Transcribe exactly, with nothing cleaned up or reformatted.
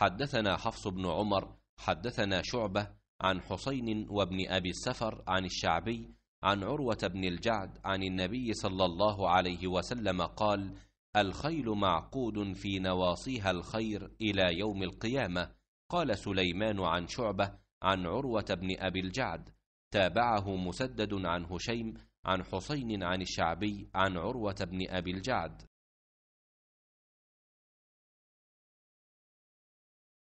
حدثنا حفص بن عمر حدثنا شعبة عن حسين وابن أبي السفر عن الشعبي عن عروة بن الجعد عن النبي صلى الله عليه وسلم قال: الخيل معقود في نواصيها الخير إلى يوم القيامة. قال سليمان عن شعبة عن عروة بن أبي الجعد، تابعه مسدد عن هشيم عن حسين عن الشعبي عن عروة بن أبي الجعد.